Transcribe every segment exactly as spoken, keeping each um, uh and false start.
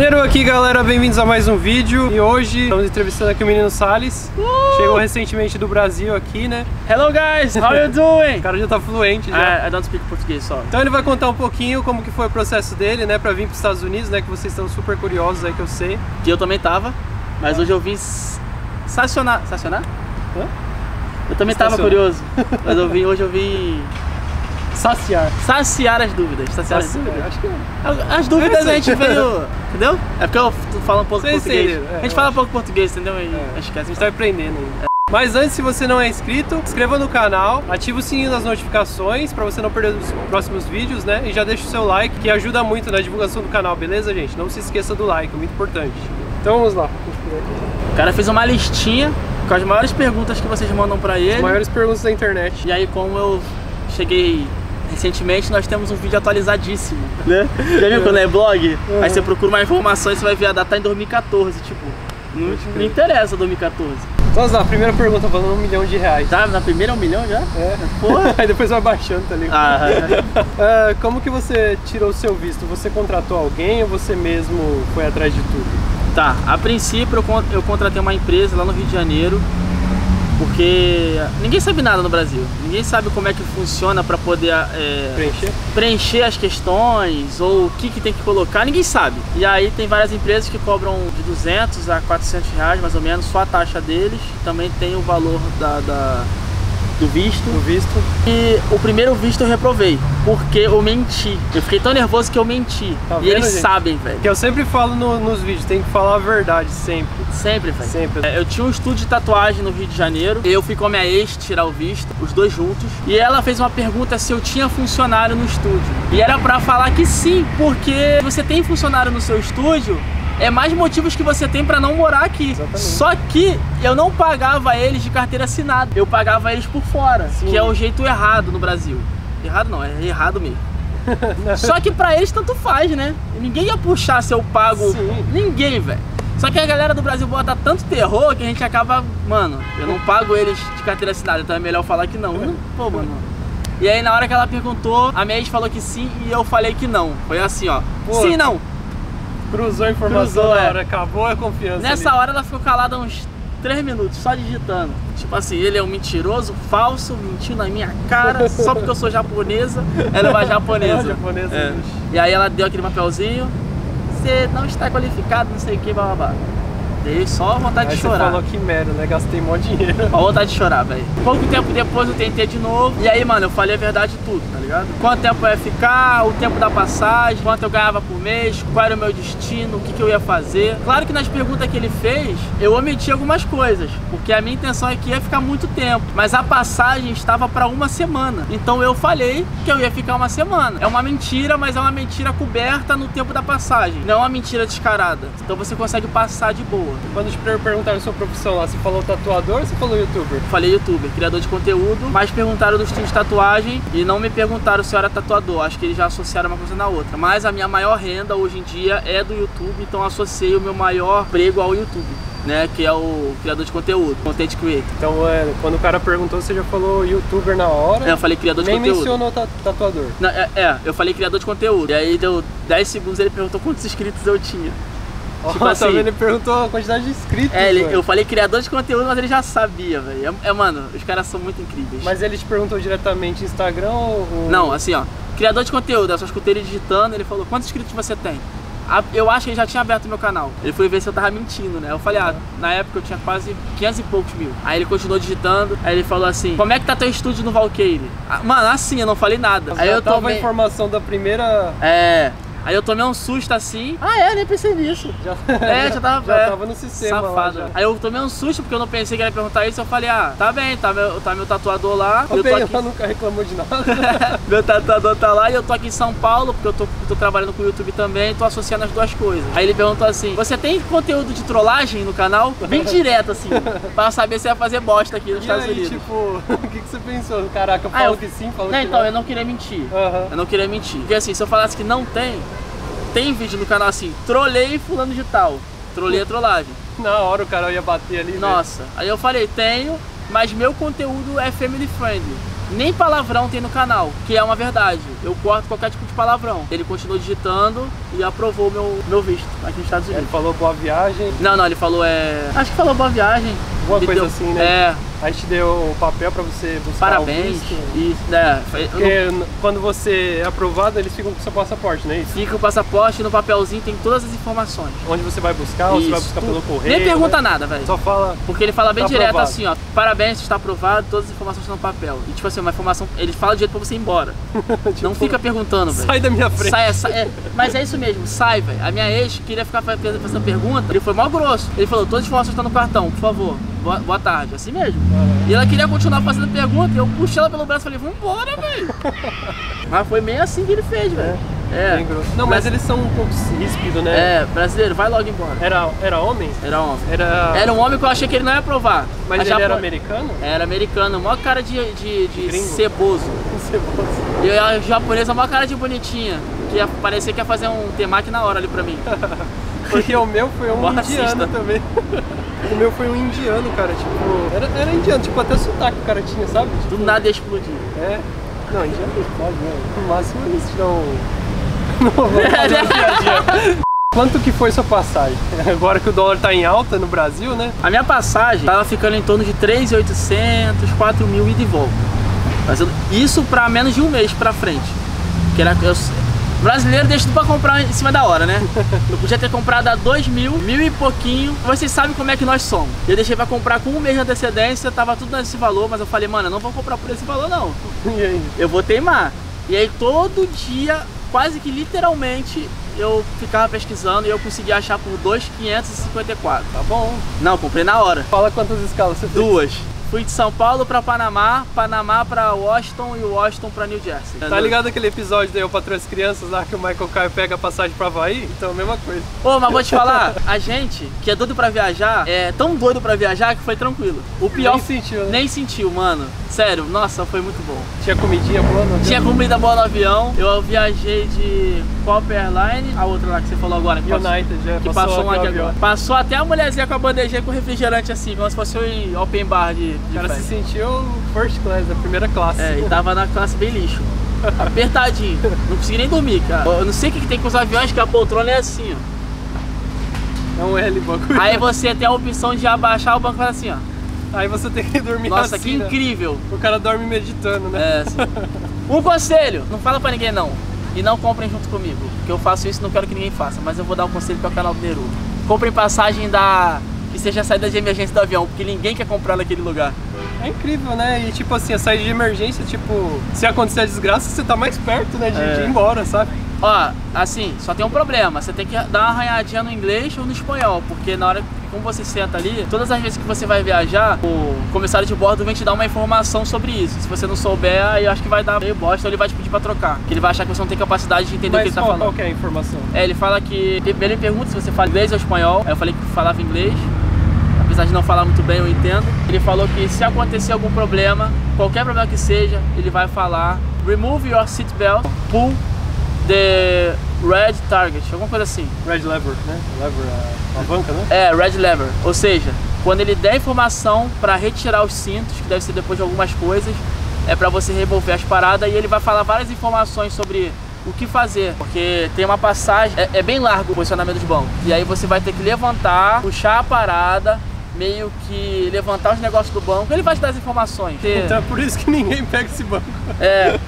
Neru aqui, galera, bem-vindos a mais um vídeo. E hoje estamos entrevistando aqui o menino Salles. uh! Chegou recentemente do Brasil aqui, né? Hello guys, how you doing? O cara já tá fluente já. I, I don't speak português só. Então ele vai contar um pouquinho como que foi o processo dele, né? Pra vir pros Estados Unidos, né? Que vocês estão super curiosos aí, que eu sei. Que eu também tava, mas hoje eu vim estacionar. Estacionar? Hã? Eu também Estaciona. tava curioso, mas eu vim, hoje eu vim... Saciar. Saciar as dúvidas. Saciar, Saciar as dúvidas. Acho que é. As dúvidas a gente veio. Entendeu? É porque eu falo um pouco Sei português. Ser, é, a gente fala um pouco português, entendeu? E é. acho que a gente tá aprendendo. É. Mas antes, se você não é inscrito, se inscreva no canal, ativa o sininho das notificações pra você não perder os próximos vídeos, né? E já deixa o seu like, que ajuda muito na divulgação do canal, beleza, gente? Não se esqueça do like, é muito importante. Então vamos lá. O cara fez uma listinha com as maiores perguntas que vocês mandam pra ele. As maiores perguntas da internet. E aí, como eu cheguei recentemente, nós temos um vídeo atualizadíssimo, né? Já viu quando é blog? Uhum. Aí você procura mais informações, você vai ver a data em dois mil e quatorze, tipo, não, não interessa dois mil e quatorze. Então, lá, a primeira pergunta, falando um milhão de reais. Tá, na primeira um milhão já? É. Porra. Aí depois vai baixando, tá ligado? Ah, uh, como que você tirou o seu visto? Você contratou alguém ou você mesmo foi atrás de tudo? Tá, a princípio eu, con eu contratei uma empresa lá no Rio de Janeiro, porque ninguém sabe nada no Brasil, ninguém sabe como é que funciona para poder é, preencher? preencher as questões ou o que, que tem que colocar, ninguém sabe. E aí tem várias empresas que cobram de duzentos a quatrocentos reais mais ou menos, só a taxa deles, também tem o valor da, da, do visto. Do visto. E o primeiro visto eu reprovei, porque eu menti, eu fiquei tão nervoso que eu menti, tá vendo, e eles gente? sabem, velho. Que eu sempre falo no, nos vídeos, tem que falar a verdade sempre. Sempre, velho. Sempre. É, eu tinha um estúdio de tatuagem no Rio de Janeiro. Eu fui com a minha ex tirar o visto, os dois juntos. E ela fez uma pergunta se eu tinha funcionário no estúdio. E era pra falar que sim, porque se você tem funcionário no seu estúdio, é mais motivos que você tem pra não morar aqui. Exatamente. Só que eu não pagava eles de carteira assinada. Eu pagava eles por fora, sim. que é o jeito errado no Brasil. Errado não, é errado mesmo. Só que pra eles tanto faz, né? Ninguém ia puxar se eu pago. Sim. Ninguém, velho. Só que a galera do Brasil bota tanto terror que a gente acaba... Mano, eu não pago eles de carteira assinada, então é melhor falar que não. Pô, mano. E aí na hora que ela perguntou, a minha ex falou que sim e eu falei que não. Foi assim, ó. Pô, sim, não. Cruzou a informação Cruzou, na hora, é. acabou a confiança. Nessa ali. hora ela ficou calada uns três minutos, só digitando. Tipo assim, ele é um mentiroso, falso, mentiu na minha cara, só porque eu sou japonesa. Ela é uma japonesa. É japonesa é. E aí ela deu aquele papelzinho. Você não está qualificado, não sei o que, bababá. Dei só vontade Aí de chorar. Você falou que merda, né? Gastei mó dinheiro. Ó, vontade de chorar, velho. Pouco tempo depois eu tentei de novo. E aí, mano, eu falei a verdade de tudo, tá ligado? Quanto tempo eu ia ficar, o tempo da passagem, quanto eu ganhava por mês, qual era o meu destino, o que, que eu ia fazer. Claro que nas perguntas que ele fez, eu omiti algumas coisas, porque a minha intenção aqui ia ficar muito tempo. Mas a passagem estava pra uma semana. Então eu falei que eu ia ficar uma semana. É uma mentira, mas é uma mentira coberta no tempo da passagem. Não é uma mentira descarada. Então você consegue passar de boa. Quando te perguntaram a sua profissão lá, você falou tatuador ou você falou youtuber? Falei youtuber, criador de conteúdo, mas perguntaram do estilo de tatuagem e não me perguntaram se eu era tatuador, acho que eles já associaram uma coisa na outra. Mas a minha maior renda hoje em dia é do YouTube, então associei o meu maior emprego ao YouTube, né, que é o criador de conteúdo, content creator. Então, é, quando o cara perguntou, você já falou youtuber na hora? É, eu falei criador de nem conteúdo. Nem mencionou tatuador. Não, é, é, eu falei criador de conteúdo. E aí deu dez segundos, ele perguntou quantos inscritos eu tinha. Tipo oh, assim, também ele perguntou a quantidade de inscritos. É, ele, eu falei criador de conteúdo, mas ele já sabia, velho. É, é, mano, os caras são muito incríveis. Mas ele te perguntou diretamente Instagram ou... Não, assim, ó. Criador de conteúdo, eu só escutei ele digitando, ele falou, quantos inscritos você tem? Eu acho que ele já tinha aberto meu canal. Ele foi ver se eu tava mentindo, né? Eu falei, ah, na época eu tinha quase quinhentos e poucos mil. Aí ele continuou digitando, aí ele falou assim, como é que tá teu estúdio no Valqueire? Ah, mano, assim, eu não falei nada. Mas aí eu tomei... a informação da primeira... É... Aí eu tomei um susto assim. Ah, é? Nem pensei nisso. Já, é, já tava, já é, tava no sistema. Safado. Lá, aí eu tomei um susto porque eu não pensei que ele ia perguntar isso. Eu falei, ah, tá bem, tá meu, tá meu tatuador lá. Eu bem, tô aqui... Ela nunca reclamou de nada. Meu tatuador tá lá e eu tô aqui em São Paulo porque eu tô, tô trabalhando com o YouTube também. Tô associando as duas coisas. Aí ele perguntou assim, você tem conteúdo de trollagem no canal? Bem direto assim, pra saber se ia fazer bosta aqui nos e Estados aí, Unidos. Tipo, o que, que você pensou? Caraca, eu falo ah, eu... que sim, falo não, que não. Então, eu não queria mentir. Uhum. Eu não queria mentir. Porque assim, se eu falasse que não tem... Tem vídeo no canal assim, trolei fulano de tal, trolei a trollagem. Na hora o cara ia bater ali. Nossa, véio. Aí eu falei, tenho, mas meu conteúdo é family friendly. nem palavrão tem no canal, que é uma verdade. Eu corto qualquer tipo de palavrão. Ele continuou digitando e aprovou o meu, meu visto aqui nos Estados Unidos. Ele falou boa viagem? Não, não, ele falou é... acho que falou boa viagem. Alguma coisa deu, assim, né? É... a gente deu o papel pra você buscar. Parabéns. O visto. Isso, né? Porque não... quando você é aprovado, eles ficam com o seu passaporte, não é isso? Fica o passaporte, no papelzinho tem todas as informações. Onde você vai buscar, isso. Você vai buscar pelo correio. Nem pergunta, né? Nada, velho. Só fala. Porque ele fala bem tá direto aprovado. Assim, ó. Parabéns, está aprovado, todas as informações estão no papel. E tipo assim, uma informação. Ele fala direito pra você ir embora. Tipo, não fica perguntando, velho. Sai da minha frente. Sai, sai, é, mas é isso mesmo, sai, velho. A minha ex queria ficar fazendo pergunta. Ele foi mal grosso. Ele falou, todas as informações estão no cartão, por favor. Boa, boa tarde, assim mesmo. Uhum. E ela queria continuar fazendo pergunta, eu puxei ela pelo braço e falei, vamos embora, velho. Mas foi meio assim que ele fez, velho. É. Bem grosso. Não, mas, mas eles são um pouco ríspidos, né? É, brasileiro, vai logo embora. Era, era homem? Era homem. Era... era um homem que eu achei que ele não ia aprovar. Mas ele era americano? Era americano, a maior cara de, de, de ceboso. Ceboso. E a japonesa, a maior cara de bonitinha. Que ia, parecia que ia fazer um temaki na hora ali pra mim. Porque o meu foi um indiano também. O meu foi um indiano, cara, tipo... Era, era indiano, tipo, até sotaque o cara tinha, sabe? Tipo, do nada ia explodir. É? Não, indiano não explode, né? No máximo eles não... Não vão fazer no dia a dia. Quanto que foi sua passagem? Agora que o dólar tá em alta no Brasil, né? A minha passagem tava ficando em torno de três mil e oitocentos, quatro mil e de volta. Mas eu, isso pra menos de um mês pra frente. Que era... Eu, brasileiro deixa tudo pra comprar em cima da hora, né? Eu podia ter comprado a dois mil, mil e pouquinho. Vocês sabem como é que nós somos. Eu deixei pra comprar com um mês de antecedência, tava tudo nesse valor, mas eu falei, mano, eu não vou comprar por esse valor, não. E aí? Eu vou teimar. E aí todo dia, quase que literalmente, eu ficava pesquisando e eu consegui achar por dois mil quinhentos e cinquenta e quatro. Tá bom. Não, comprei na hora. Fala quantas escalas você fez? Duas. Fui de São Paulo pra Panamá, Panamá pra Washington e Washington pra New Jersey. Tá ligado aquele episódio da Eu Patrão as Crianças lá que o Michael Caio pega a passagem pra Havaí? Então, a mesma coisa. Ô, mas vou te falar, a gente que é doido pra viajar, é tão doido pra viajar que foi tranquilo. O pior... Nem sentiu, né? Nem sentiu, mano. Sério, nossa, foi muito bom. Tinha comidinha boa no avião? Tinha comida boa no avião. Eu viajei de Copa Airline, a outra lá que você falou agora. Que United, passou, já que passou lá agora. Passou até a mulherzinha com a bandejinha com refrigerante assim, como se fosse em open bar de... O cara se sentiu first class, da primeira classe. É, e tava na classe bem lixo. Apertadinho. Não consegui nem dormir, cara. Eu não sei o que, que tem com os aviões, que a poltrona é assim, ó. É um L bagulho. Aí você tem a opção de abaixar o banco e fazer assim, ó. Aí você tem que dormir. Nossa, assim, que incrível. Né? O cara dorme meditando, né? É, sim. Um conselho, não fala pra ninguém não. E não comprem junto comigo. Porque eu faço isso e não quero que ninguém faça. Mas eu vou dar um conselho para o canal do Neru. Comprem passagem da... que seja a saída de emergência do avião, porque ninguém quer comprar naquele lugar. É incrível, né? E tipo assim, a saída de emergência, tipo, se acontecer a desgraça, você tá mais perto, né, de, é. de ir embora, sabe? Ó, assim, só tem um problema, você tem que dar uma arranhadinha no inglês ou no espanhol, porque na hora que como você senta ali, todas as vezes que você vai viajar, o comissário de bordo vem te dar uma informação sobre isso. Se você não souber, aí eu acho que vai dar meio bosta, ele vai te pedir pra trocar, que ele vai achar que você não tem capacidade de entender. Mas o que ele tá falando. Qual que é a informação? É, ele fala que... ele pergunta se você fala inglês ou espanhol, aí eu falei que falava inglês. Apesar de não falar muito bem, eu entendo. Ele falou que se acontecer algum problema, qualquer problema que seja, ele vai falar remove your seatbelt, pull the red target, alguma coisa assim. Red lever, né? Lever, a alavanca, né? É, red lever. Ou seja, quando ele der informação para retirar os cintos, que deve ser depois de algumas coisas, é para você remover as paradas, e ele vai falar várias informações sobre... o que fazer, porque tem uma passagem, é, é bem largo o posicionamento de banco, e aí você vai ter que levantar, puxar a parada, meio que levantar os negócios do banco, ele vai te dar as informações. Então é por isso que ninguém pega esse banco. É.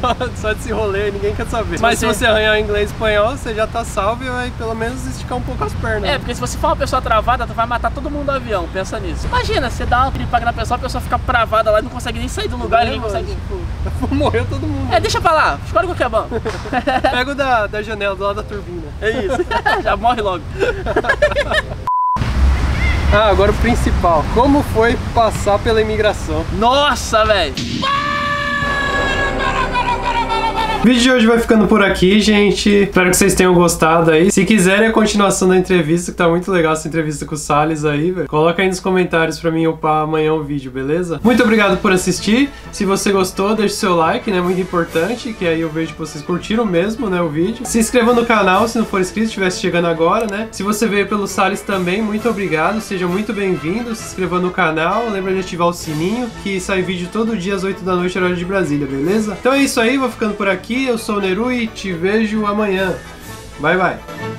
só, só de se rolê, ninguém quer saber. Mas você... se você arranhar inglês e espanhol, você já tá salvo e vai pelo menos esticar um pouco as pernas. É, porque se você for uma pessoa travada, tu vai matar todo mundo do avião, pensa nisso. Imagina, você dá uma tripaga na pessoa, a pessoa fica travada lá e não consegue nem sair do lugar, ninguém consegue... Tipo, morreu todo mundo. É, deixa pra lá, escolhe qualquer banco. Pega o da, da janela, do lado da turbina. É isso. Já morre logo. Ah, agora o principal. Como foi passar pela imigração? Nossa, velho! Para, para, para, para, para, para, para. O vídeo de hoje vai ficando por aqui, gente. Espero que vocês tenham gostado aí. Se quiserem a continuação da entrevista, que tá muito legal essa entrevista com o Salles aí, velho, coloca aí nos comentários pra mim upar amanhã o vídeo, beleza? Muito obrigado por assistir. Se você gostou, deixe seu like, né? Muito importante, que aí eu vejo que vocês curtiram mesmo, né, o vídeo. Se inscreva no canal se não for inscrito, se estivesse chegando agora, né? Se você veio pelo Salles também, muito obrigado. Seja muito bem-vindo. Se inscreva no canal. Lembra de ativar o sininho, que sai vídeo todo dia às oito da noite, horário de Brasília, beleza? Então é isso aí, vou ficando por aqui. Eu sou o Neru e te vejo amanhã. Bye, bye!